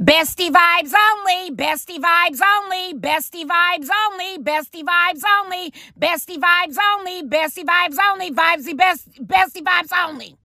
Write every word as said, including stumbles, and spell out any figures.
Bestie vibes only, bestie vibes only, bestie vibes only, bestie vibes only, bestie vibes only, bestie vibes only, vibes the best, bestie vibes only.